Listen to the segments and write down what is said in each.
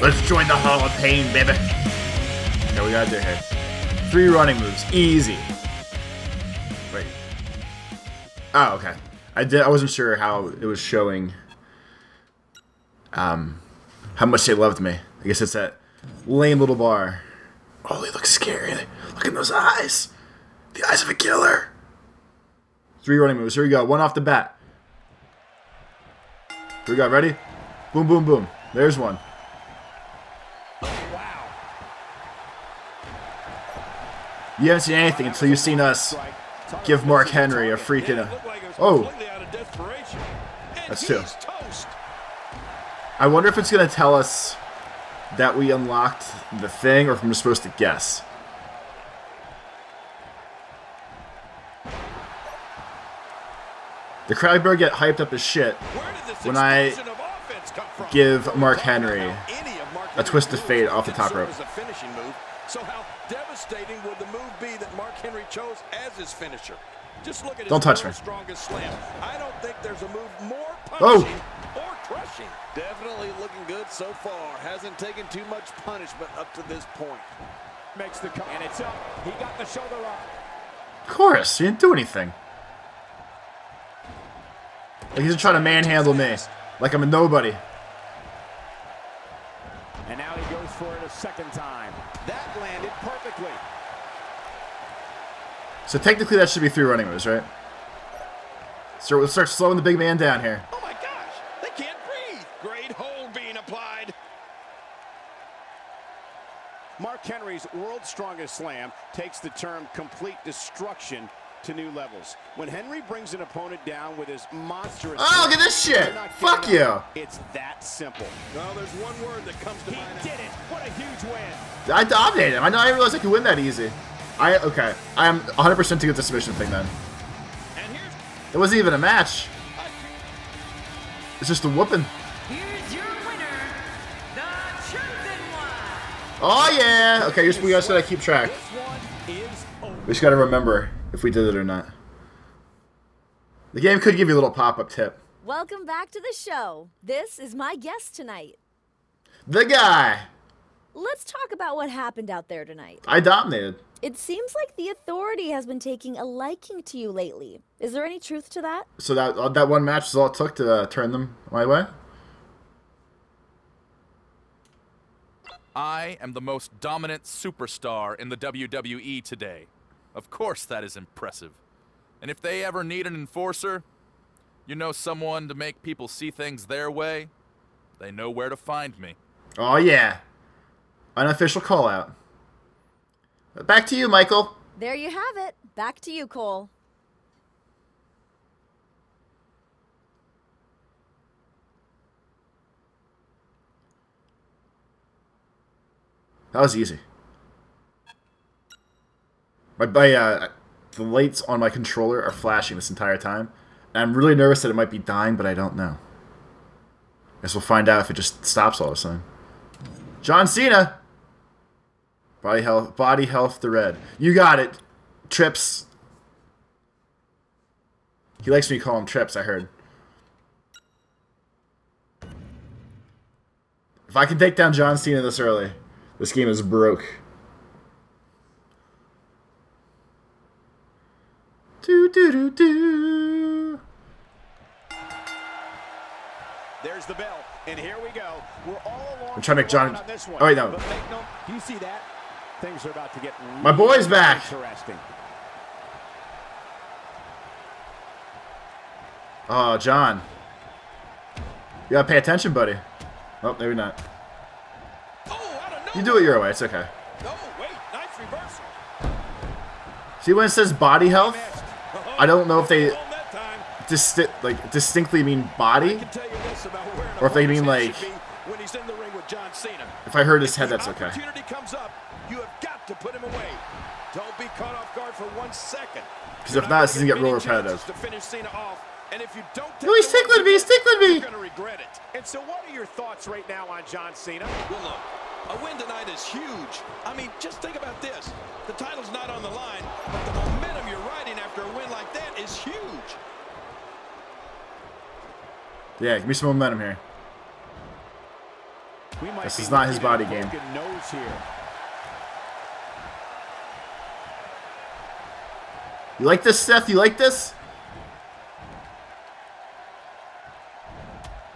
Let's join the Hall of Pain, baby. No, we gotta do here. 3 running moves. Easy. Wait. Oh, okay. I wasn't sure how it was showing how much they loved me. I guess it's that lame little bar. Oh, they look scary. Look at those eyes. The eyes of a killer. 3 running moves. Here we go. 1 off the bat. Here we go. Ready? Boom, boom, boom. There's one. Wow. You haven't seen anything until you've seen us give Mark Henry a freaking... Oh. That's 2. I wonder if it's going to tell us that we unlocked the thing or if I'm just supposed to guess. The crowd better get hyped up as shit when I give Mark Henry a twist of fate off the top rope. So how devastating would the move be that Mark Henry chose as his finisher? Just look at his strongest slam. I don't think there's a move more punishing or crushing. Definitely looking good so far. Hasn't taken too much punishment up to this point. Makes the and it's up. He got the shoulder up. Of course, he didn't do anything. Like he's trying to manhandle me. Like I'm a nobody. And now he goes for it a second time. That landed perfectly. So technically that should be 3 running moves, right? So we'll start slowing the big man down here. Oh my gosh, they can't breathe. Great hold being applied. Mark Henry's world's strongest slam takes the term complete destruction to new levels. When Henry brings an opponent down with his monstrous... Oh, look at this shit! Fuck you! It's that simple. Well, there's one word that comes to mind. He did it! What a huge win! I dominated him. I didn't realize I could win that easy. Okay. I am 100% to get the submission thing then. And here's... It wasn't even a match. It's just a whooping. Here's your winner, the chosen one. Oh yeah! Okay, we just gotta keep track. We just gotta remember if we did it or not. The game could give you a little pop-up tip. Welcome back to the show. This is my guest tonight. The guy. Let's talk about what happened out there tonight. I dominated. It seems like the authority has been taking a liking to you lately. Is there any truth to that? So that one match is all it took to turn them my way? I am the most dominant superstar in the WWE today. Of course that is impressive. And if they ever need an enforcer, you know, someone to make people see things their way, they know where to find me. Oh yeah. Unofficial call out. Back to you, Michael. There you have it. Back to you, Cole. That was easy. The lights on my controller are flashing this entire time. And I'm really nervous that it might be dying, but I don't know. I guess we'll find out if it just stops all of a sudden. John Cena! Body health the red. You got it, Trips. He likes me to call him Trips, I heard. If I can take down John Cena this early, this game is broke. Do-do-do-do. There's the bell, and here we go. We're all along. I'm trying to make John. Oh wait, no. You see that? Things are about to get. My boy's back. Interesting. Oh, John. You gotta pay attention, buddy. Oh, maybe not. Oh, I don't know. You do it your way. It's okay. Oh, wait, nice reversal. See when it says body health? I don't know if they distinctly mean body, or if they mean like. If I heard his head, that's okay. Because if not, this is gonna get real repetitive. No, he's tickling me. He's tickling me. You're gonna regret it. And so, what are your thoughts right now on John Cena? Well, look. A win tonight is huge. I mean, just think about this. The title's not on the line, but the momentum you're riding after a win like that is huge. Yeah, give me some momentum here. This is not his body game. You like this, Seth? You like this?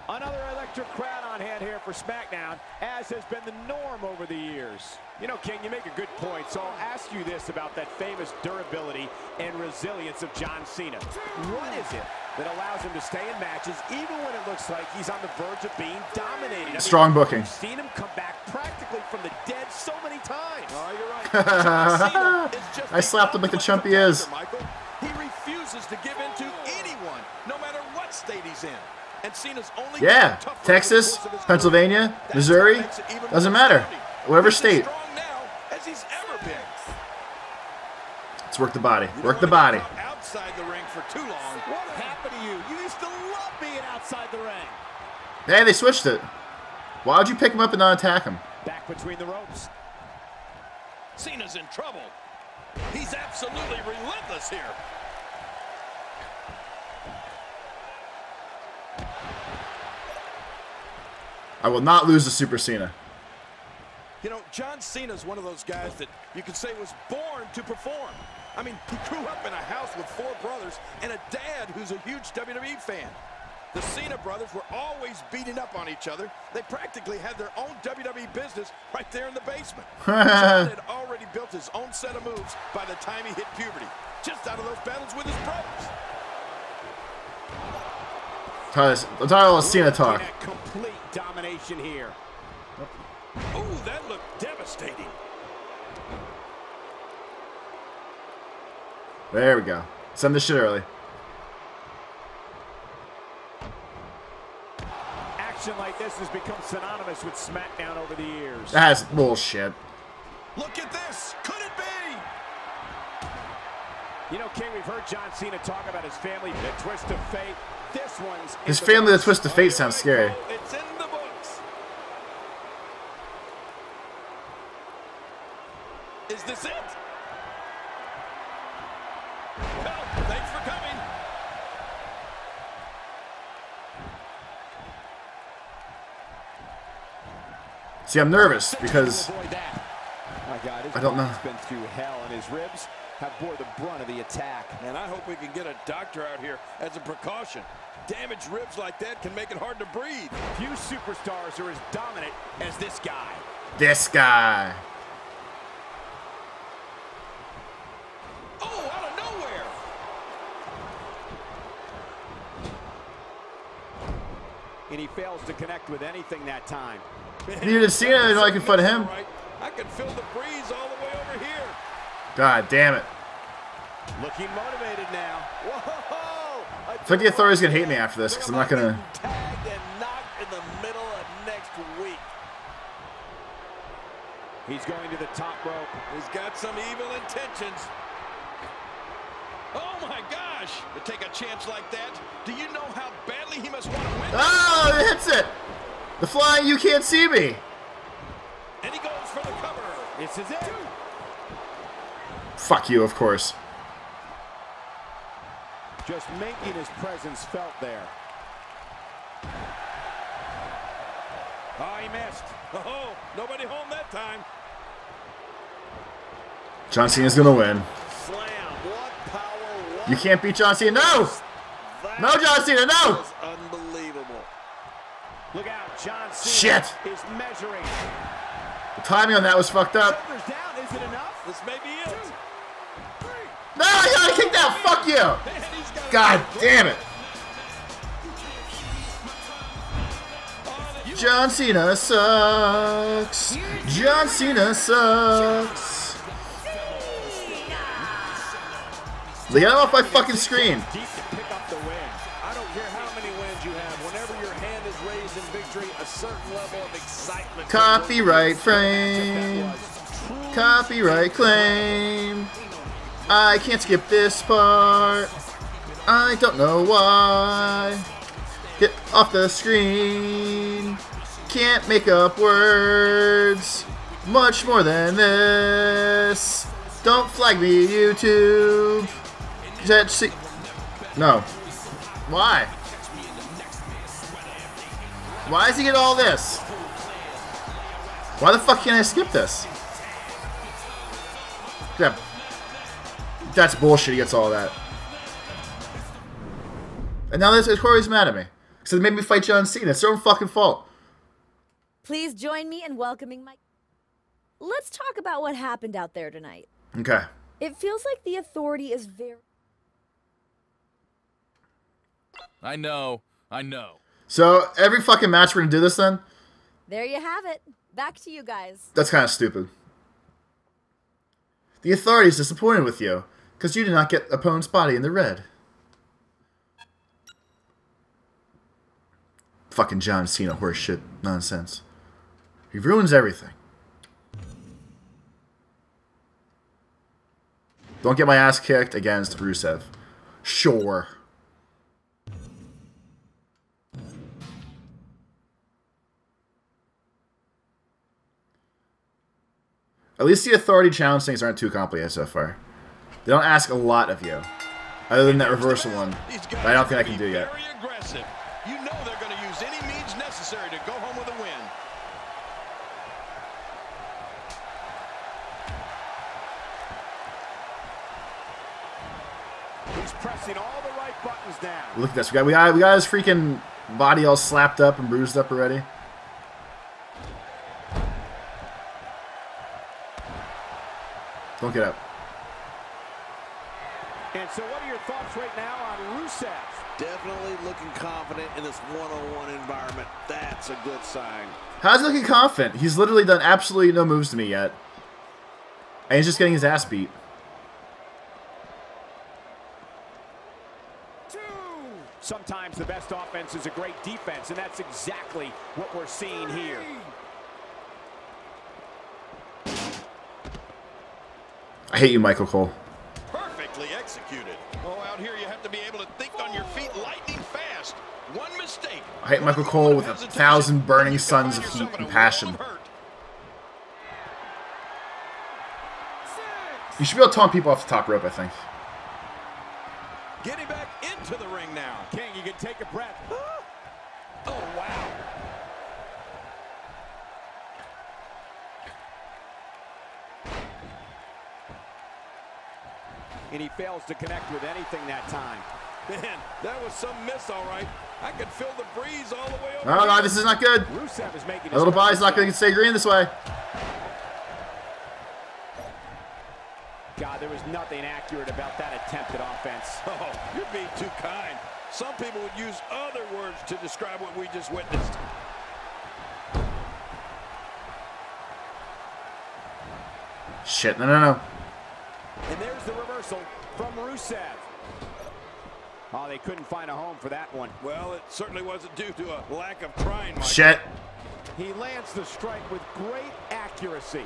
Another electric crowd on hand here for SmackDown, as has been the norm over the years. You know, King, you make a good point, so I'll ask you this about that famous durability and resilience of John Cena. What is it that allows him to stay in matches, even when it looks like he's on the verge of being dominated? I mean, strong booking. I've seen him come back practically from the dead so many times. Oh, you're right. I slapped him like the chump he is. Michael, he refuses to give in to anyone, no matter what state he's in. And Cena's only Texas, Pennsylvania, Missouri, doesn't matter. Whatever state. Let's work the body. Work the body. Outside the ring for too long. What happened to you? You used to love being outside the ring. Hey, they switched it. Why would you pick him up and not attack him? Back between the ropes. Cena's in trouble. He's absolutely relentless here. I will not lose to Super Cena. You know, John Cena's one of those guys that you could say was born to perform. I mean, he grew up in a house with 4 brothers and a dad who's a huge WWE fan. The Cena brothers were always beating up on each other. They practically had their own WWE business right there in the basement. John had already built his own set of moves by the time he hit puberty, just out of those battles with his brothers. I'm tired of Cena talk. Complete domination here. Oh, that looked devastating. There we go. Send this shit early. Action like this has become synonymous with SmackDown over the years. That's bullshit. Look at this. Could it be? You know, King, we've heard John Cena talk about his family, the twist of fate. This one's his family, the twist of fate sounds scary. It's in the books. Is this it? Help, thanks for coming. See, I'm nervous because I don't know. He's been through hell, and his ribs have bore the brunt of the attack. And I hope we can get a doctor out here as a precaution. Damaged ribs like that can make it hard to breathe. Few superstars are as dominant as this guy. This guy. Oh, out of nowhere. And he fails to connect with anything that time. Neither Cena, they're making fun of him. I can feel the breeze all the way over here. God damn it. Looking motivated now. Whoa! I think the authorities going to hate me after this because I'm not going to... Tagged and knocked in the middle of next week. He's going to the top rope. He's got some evil intentions. Oh my gosh! To take a chance like that, do you know how badly he must want to win? Oh, it hits it! The flying you can't see me! And he goes for the cover. This is it. Fuck you, of course. Just making his presence felt there. Oh, he missed. Oh, nobody home that time. John Cena's gonna win. Slam. What power, what? You can't beat John Cena. No! No, John Cena, no! Unbelievable. Look out, John Cena. Shit! Is measuring. The timing on that was fucked up. Down. Is it enough? This may be it. No, I gotta kick that. Fuck you. God damn it. John Cena sucks. John Cena sucks. Get off my fucking screen. Copyright frame. Copyright claim. I can't skip this part. I don't know why. Get off the screen. Can't make up words. Much more than this. Don't flag me, YouTube. No. Why? Why does he get all this? Why the fuck can't I skip this? That's bullshit. He gets all that. And now this is Corey's mad at me. So they made me fight John Cena. It's their own fucking fault. Please join me in welcoming my... Let's talk about what happened out there tonight. Okay. It feels like the authority is very... I know. I know. So every fucking match we're going to do this then? There you have it. Back to you guys. That's kind of stupid. The authority is disappointed with you because you did not get opponent's body in the red. Fucking John Cena horseshit nonsense. He ruins everything. Don't get my ass kicked against Rusev. Sure. At least the authority challenge things aren't too complicated so far. They don't ask a lot of you. Other than that reversal one. But I don't think I can do yet. You know they're going to use any means necessary to go home with a win. He's pressing all the right buttons down. Look at this. We got his freaking body all slapped up and bruised up already. Don't get up. And so what are your thoughts right now on Rusev? Definitely looking confident in this one-on-one environment. That's a good sign. How's he looking confident? He's literally done absolutely no moves to me yet. And he's just getting his ass beat. 2. Sometimes the best offense is a great defense, and that's exactly what we're seeing here. I hate you, Michael Cole. Perfectly executed. Oh, out here you have to be able to think on your feet lightning fast. One mistake. I hate Michael Cole with 1,000 burning suns of heat and passion. You should be able to taunt people off the top rope, I think. Getting back into the ring now. King, you can take a breath. Oh, wow. And he fails to connect with anything that time. Man, that was some miss, all right. I could feel the breeze all the way over. No, no, this is not good. Rusev is making a little body's not going to stay green this way. God, there was nothing accurate about that attempted offense. Oh, you're being too kind. Some people would use other words to describe what we just witnessed. Shit, no, no, no. And there's the reversal from Rusev. Oh, they couldn't find a home for that one. Well, it certainly wasn't due to a lack of trying. Michael. Shit. He lands the strike with great accuracy.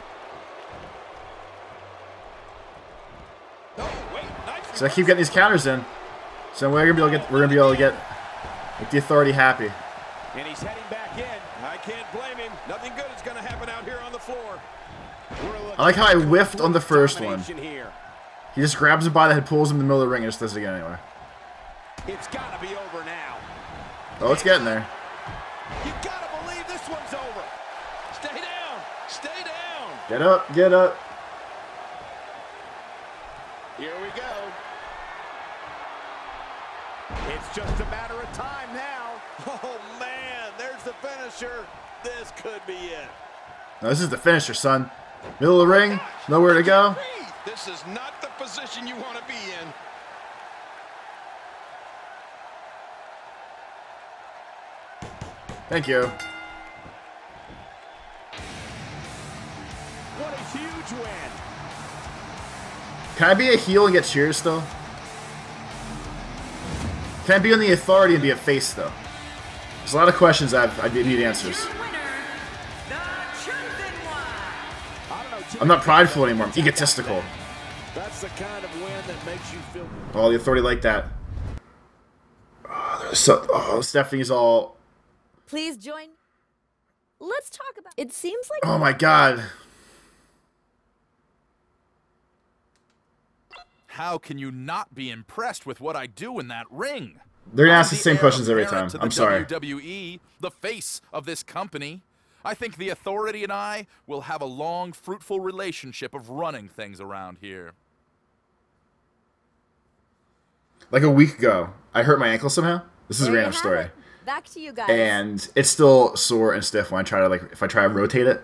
Oh, wait, nice. So I keep getting these counters in. So we're gonna be able to get make the authority happy. And he's heading back in. I can't blame him. Nothing good is gonna happen out here on the floor. I like how I whiffed on the first one. He just grabs him by the head, pulls him in the middle of the ring, and just does it again anyway. It's gotta be over now. Oh, it's getting there. You gotta believe this one's over. Stay down. Stay down. Get up. Get up. Here we go. It's just a matter of time now. Oh man, there's the finisher. This could be it. No, this is the finisher, son. Middle of the ring, nowhere to go. This is not the position you want to be in. Thank you. What a huge win. Can I be a heel and get cheers though? Can I be on the authority and be a face though? There's a lot of questions I need answers. I'm not prideful anymore. I'm egotistical. That's the kind of win that makes you feel. Oh, the authority like that. Oh, so, oh, Stephanie's all. Please join. Let's talk about. It seems like. Oh my God. How can you not be impressed with what I do in that ring? They're gonna ask the same questions every time. I'm sorry. WWE, the face of this company. I think the Authority and I will have a long, fruitful relationship of running things around here. Like a week ago, I hurt my ankle somehow. This is a random story. Back to you guys. And it's still sore and stiff when I try to, like, if I try to rotate it,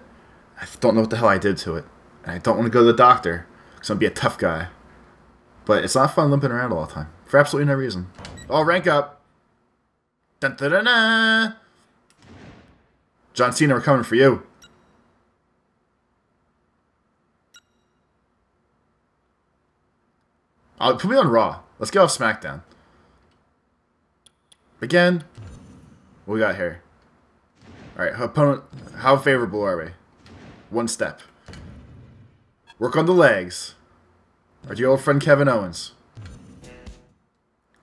I don't know what the hell I did to it. And I don't want to go to the doctor because I'm going to be a tough guy. But it's not fun limping around all the time. For absolutely no reason. Oh, rank up. Dun, dun, dun, dun. John Cena, we're coming for you. I'll put me on Raw. Let's get off SmackDown. Again, what we got here? Alright, opponent, how favorable are we? One step. Work on the legs. Our dear old friend Kevin Owens.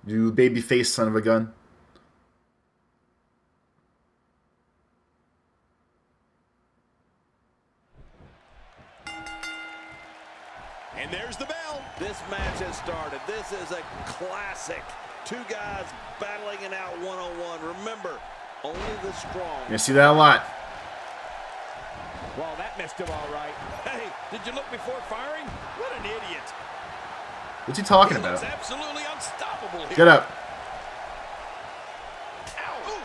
You baby face son of a gun. And there's the bell. This match has started. This is a classic. Two guys battling it out one-on-one. Remember, only the strong. You see that a lot. Well, that missed him all right. Hey, did you look before firing? What an idiot. What's he talking about? Absolutely unstoppable here. Get up. Ow.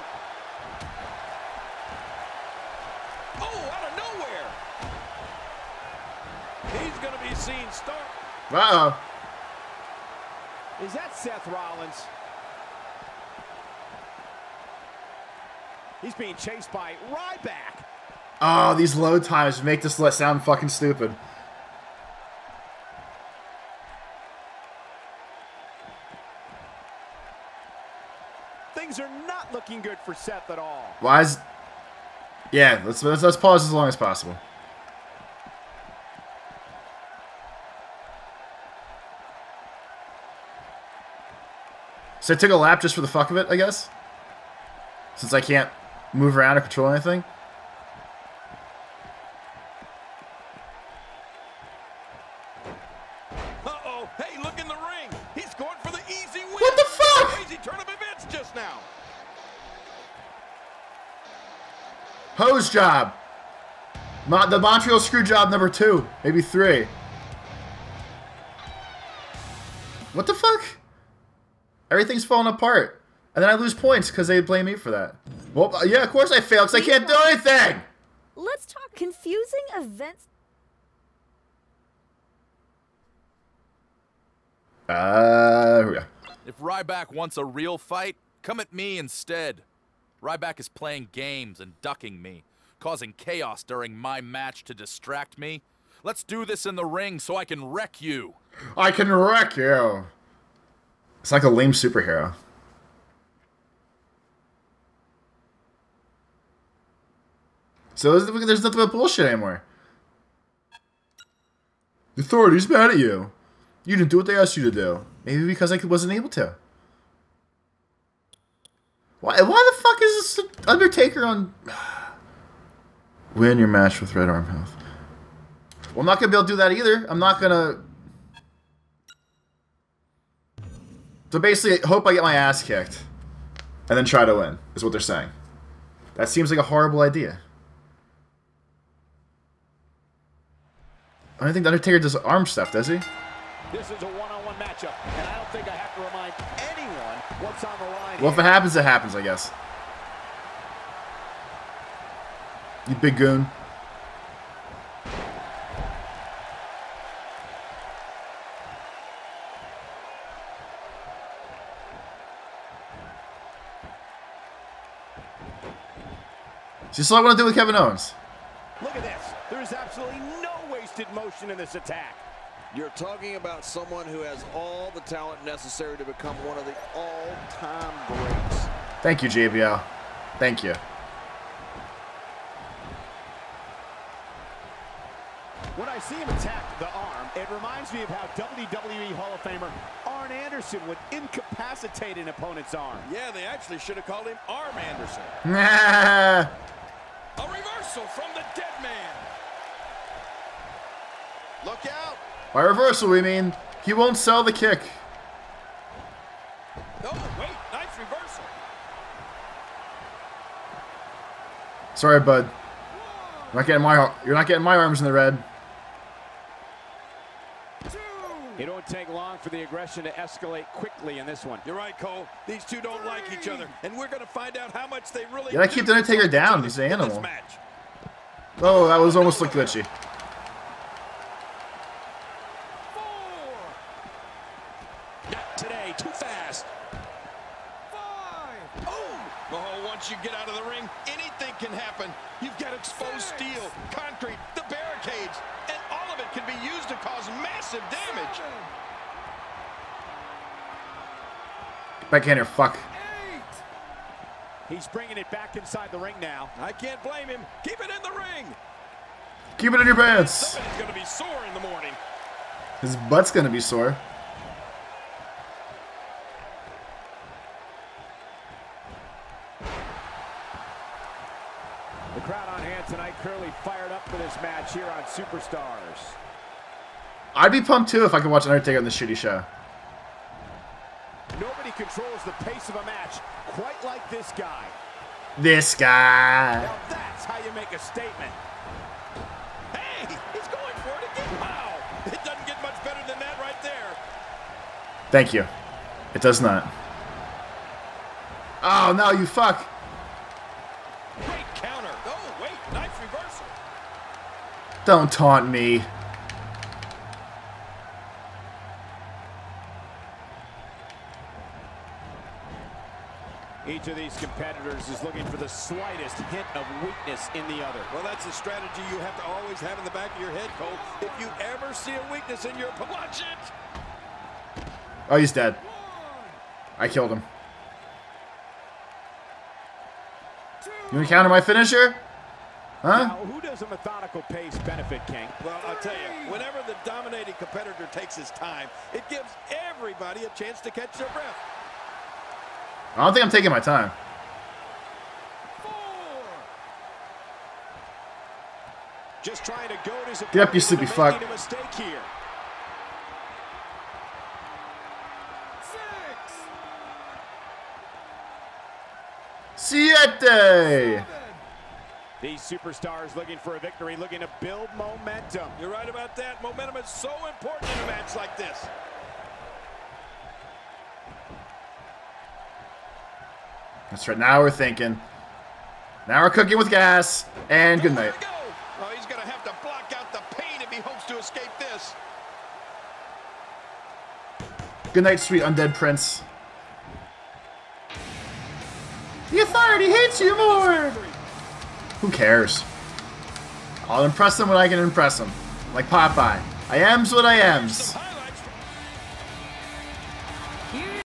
Oh, out of nowhere. He's going to be seen start. Uh-oh. Is that Seth Rollins? He's being chased by Ryback. Oh, these low times make this sound fucking stupid. Things are not looking good for Seth at all. Why is... Yeah, let's pause as long as possible. So I took a lap just for the fuck of it, I guess? Since I can't move around or control anything? Uh-oh. Hey, look in the ring. He's going for the easy win. What the fuck? Crazy turn of events just now. Hose job. The Montreal screw job number 2. Maybe 3. What the fuck? Everything's falling apart. And then I lose points because they blame me for that. Well, yeah, of course I failed because I can't do anything! Let's talk confusing events. Here we go. If Ryback wants a real fight, come at me instead. Ryback is playing games and ducking me, causing chaos during my match to distract me. Let's do this in the ring so I can wreck you. I can wreck you. It's like a lame superhero. So there's nothing but bullshit anymore. The Authority's mad at you. You didn't do what they asked you to do. Maybe because I wasn't able to. Why the fuck is this Undertaker on... Win your match with Red Arm Health. Well, I'm not going to be able to do that either. I'm not going to... So basically, hope I get my ass kicked, and then try to win, is what they're saying. That seems like a horrible idea. I don't think the Undertaker does arm stuff, does he? This is a one-on-one matchup, and I don't think I have to remind anyone what's on the line. Well, if it happens, I guess. You big goon. Just like what I do with Kevin Owens. Look at this. There's absolutely no wasted motion in this attack. You're talking about someone who has all the talent necessary to become one of the all-time greats. Thank you, JBL. Thank you. When I see him attack the arm, it reminds me of how WWE Hall of Famer Arn Anderson would incapacitate an opponent's arm. Yeah, they actually should have called him Arm Anderson. Nah. A reversal from the dead man. Look out. By reversal, we mean he won't sell the kick. No, wait, nice reversal. Sorry, bud. You're not getting my arms in the red. It don't take long for the aggression to escalate quickly in this one. You're right, Cole. These two don't like each other, and we're going to find out how much they really... Gotta keep the Undertaker down. He's an animal. Oh, that was almost like glitchy. Not today. Too fast. Oh, once you get out of the ring, anything can happen. You've got exposed steel, concrete, the barricades, and all of it can be used to cause massive damage. Back in here, fuck. He's bringing it back inside the ring now. I can't blame him. Keep it in the ring. Keep it in your pants. Somebody's going to be sore in the morning. His butt's going to be sore. The crowd on hand tonight clearly fired up for this match here on Superstars. I'd be pumped too if I could watch Undertaker on this shitty show. Nobody controls the pace of a match quite like this guy. This guy. Now that's how you make a statement. Hey, he's going for it again. Wow. It doesn't get much better than that right there. Thank you. It does not. Oh, no, you fuck. Great counter. Oh, wait. Nice reversal. Don't taunt me. Each of these competitors is looking for the slightest hint of weakness in the other. Well, that's a strategy you have to always have in the back of your head, Cole. If you ever see a weakness in your opponent, watch it. Oh, he's dead. I killed him. You want to counter my finisher? Huh? Now, who does a methodical pace benefit, King? Well, I'll tell you, whenever the dominating competitor takes his time, it gives everybody a chance to catch their breath. I don't think I'm taking my time. Just trying to goad his opponent. Get up, you sleepy fuck. A mistake here. Siete. These superstars looking for a victory, looking to build momentum. You're right about that. Momentum is so important in a match like this. That's right. Now we're thinking. Now we're cooking with gas. And good night. Oh, he's going to have to block out the pain if he hopes to escape this. Good night, sweet undead prince. The authority hates you more. Who cares? I'll impress them when I can impress them. Like Popeye. I am's what I am's.